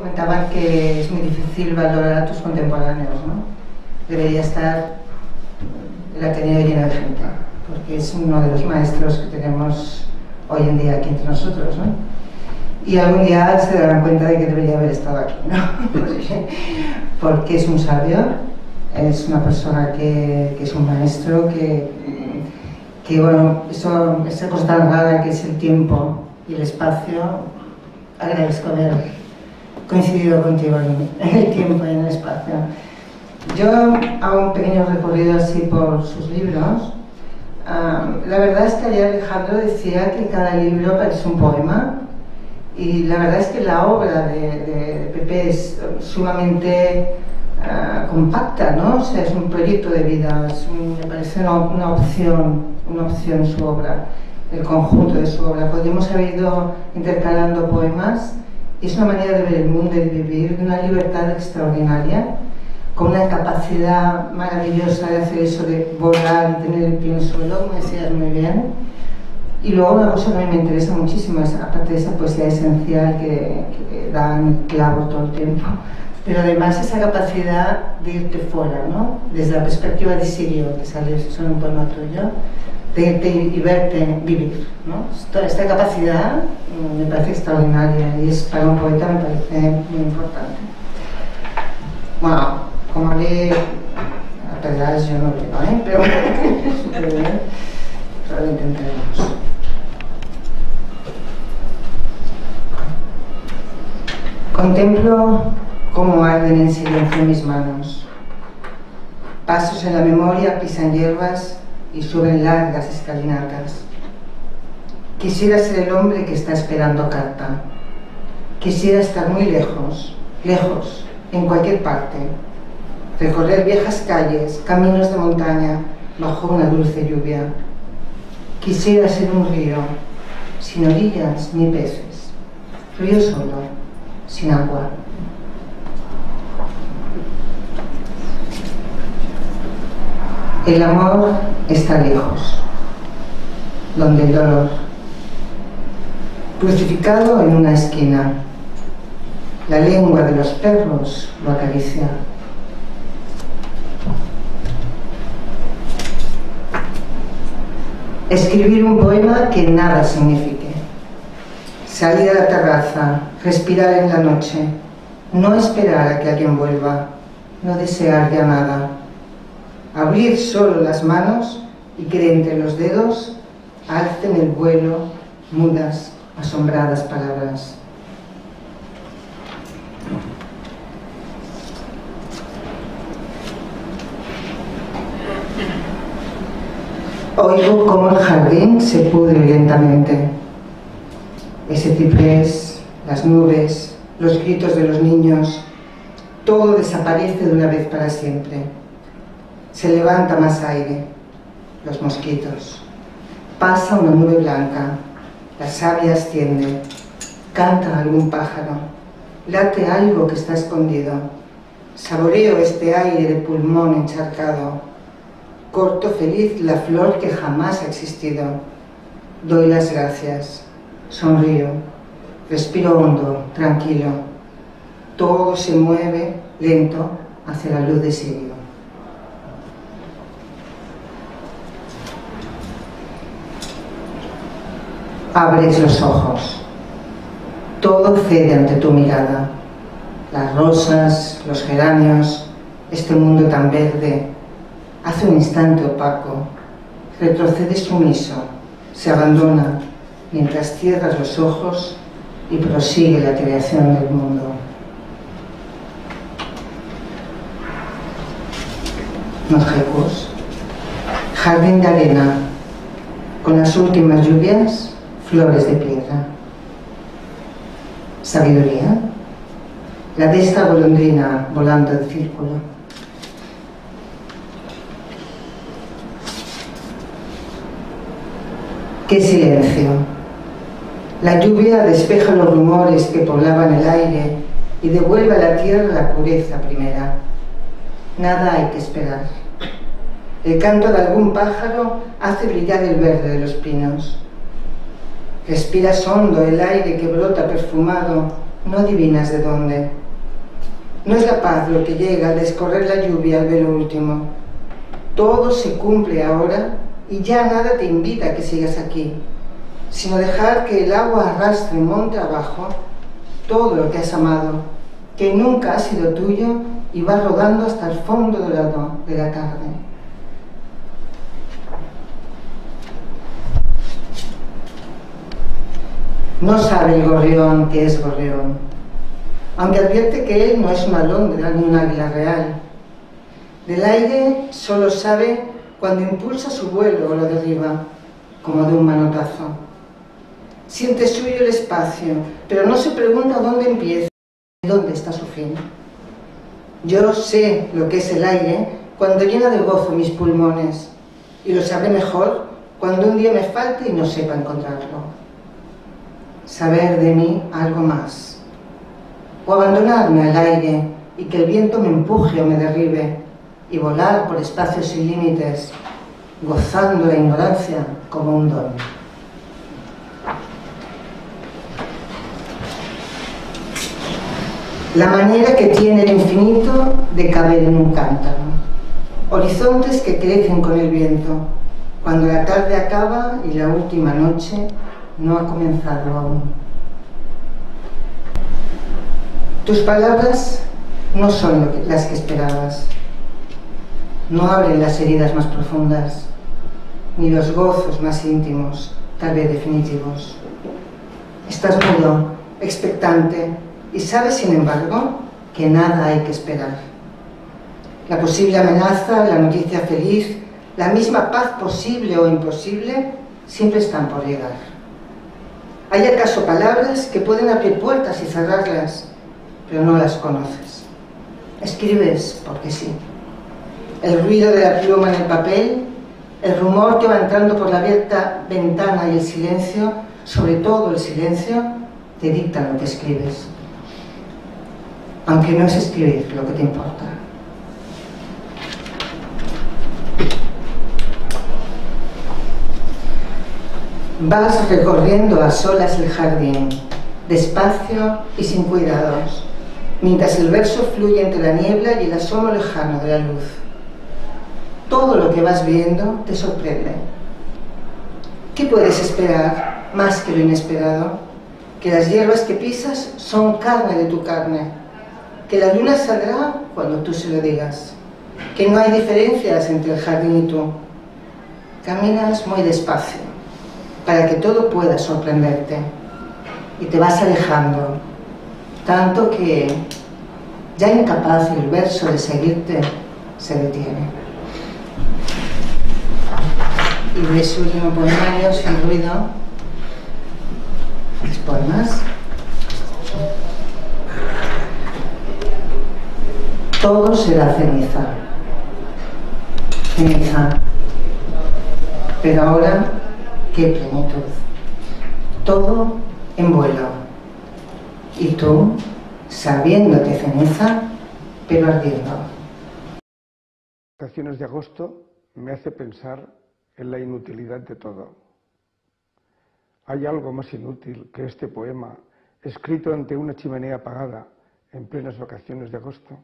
comentaban que es muy difícil valorar a tus contemporáneos, ¿no? Debería estar el Ateneo lleno de gente, porque es uno de los maestros que tenemos hoy en día aquí entre nosotros, ¿no? Y algún día se darán cuenta de que debería haber estado aquí, ¿no? Porque es un sabio, es una persona que es un maestro, que bueno, eso, esa cosa larga que es el tiempo y el espacio, agradezco haber coincidido contigo en el tiempo y en el espacio. Yo hago un pequeño recorrido así por sus libros. La verdad es que ayer Alejandro decía que cada libro parece un poema, y la verdad es que la obra de Pepe es sumamente compacta, ¿no? O sea, es un proyecto de vida, me parece una opción su obra, el conjunto de su obra. Podríamos haber ido intercalando poemas, y es una manera de ver el mundo y de vivir, de una libertad extraordinaria, con una capacidad maravillosa de hacer eso, de volar y tener el pie en el suelo, como decías muy bien. Y luego una cosa que me interesa muchísimo, es, aparte de esa poesía esencial que da en clavo todo el tiempo, pero además esa capacidad de irte fuera, ¿no? Desde la perspectiva de Sirio, que sale en un poema tuyo, de irte y verte vivir, ¿no? Esta capacidad me parece extraordinaria y es, para un poeta me parece muy importante. Bueno, como leí a pedazos yo no leo, ¿eh? Pero súper bien, pero lo intentaremos. Contemplo cómo arden en silencio mis manos. Pasos en la memoria pisan hierbas y suben largas escalinatas. Quisiera ser el hombre que está esperando carta. Quisiera estar muy lejos, lejos, en cualquier parte. Recorrer viejas calles, caminos de montaña, bajo una dulce lluvia. Quisiera ser un río, sin orillas ni peces. Río solo, sin agua. El amor está lejos, donde el dolor, crucificado en una esquina, la lengua de los perros lo acaricia. Escribir un poema que nada signifique. Salir a la terraza, respirar en la noche, no esperar a que alguien vuelva, no desear ya nada. Abrir solo las manos y que de entre los dedos alcen el vuelo mudas, asombradas palabras. Oigo cómo el jardín se pudre lentamente. Ese ciprés, las nubes, los gritos de los niños, todo desaparece de una vez para siempre. Se levanta más aire, los mosquitos. Pasa una nube blanca, la savia asciende, canta algún pájaro, late algo que está escondido. Saboreo este aire de pulmón encharcado. Corto feliz la flor que jamás ha existido. Doy las gracias. Sonrío, respiro hondo, tranquilo. Todo se mueve lento hacia la luz de Sirio. Abres los ojos. Todo cede ante tu mirada. Las rosas, los geranios, este mundo tan verde. Hace un instante opaco. Retrocede sumiso, se abandona, mientras cierras los ojos y prosigue la creación del mundo. Nochecos, jardín de arena, con las últimas lluvias, flores de piedra. Sabiduría, la de esta golondrina volando en círculo. ¡Qué silencio! La lluvia despeja los rumores que poblaban el aire y devuelve a la tierra la pureza primera. Nada hay que esperar. El canto de algún pájaro hace brillar el verde de los pinos. Respiras hondo el aire que brota perfumado no adivinas de dónde. No es la paz lo que llega al descorrer la lluvia al velo último. Todo se cumple ahora y ya nada te invita a que sigas aquí, sino dejar que el agua arrastre monte abajo todo lo que has amado, que nunca ha sido tuyo y va rodando hasta el fondo de la tarde. No sabe el gorrión que es gorrión, aunque advierte que él no es una alondra ni un águila real. Del aire solo sabe cuando impulsa su vuelo o lo derriba, como de un manotazo. Siente suyo el espacio, pero no se pregunta dónde empieza y dónde está su fin. Yo sé lo que es el aire cuando llena de gozo mis pulmones, y lo sabré mejor cuando un día me falte y no sepa encontrarlo. Saber de mí algo más, o abandonarme al aire y que el viento me empuje o me derribe, y volar por espacios sin límites, gozando la ignorancia como un don. La manera que tiene el infinito de caber en un cántaro, horizontes que crecen con el viento, cuando la tarde acaba y la última noche no ha comenzado aún. Tus palabras no son las que esperabas. No abren las heridas más profundas, ni los gozos más íntimos, tal vez definitivos. Estás mudo, expectante, y sabes, sin embargo, que nada hay que esperar. La posible amenaza, la noticia feliz, la misma paz posible o imposible, siempre están por llegar. Hay acaso palabras que pueden abrir puertas y cerrarlas, pero no las conoces. Escribes porque sí. El ruido de la pluma en el papel, el rumor que va entrando por la abierta ventana y el silencio, sobre todo el silencio, te dictan lo que escribes. Aunque no es escribir lo que te importa. Vas recorriendo a solas el jardín, despacio y sin cuidados, mientras el verso fluye entre la niebla y el asomo lejano de la luz. Todo lo que vas viendo te sorprende. ¿Qué puedes esperar más que lo inesperado? Que las hierbas que pisas son carne de tu carne, que la luna saldrá cuando tú se lo digas, que no hay diferencias entre el jardín y tú. Caminas muy despacio, para que todo pueda sorprenderte, y te vas alejando, tanto que, ya incapaz el verso de seguirte, se detiene. Y de su último poemario, sin ruido, mis poemas. Todo será ceniza, ceniza, pero ahora qué plenitud, todo en vuelo, y tú, sabiéndote ceniza, pero ardiendo. Las estaciones de agosto me hace pensar en la inutilidad de todo. ¿Hay algo más inútil que este poema, escrito ante una chimenea apagada en plenas vacaciones de agosto?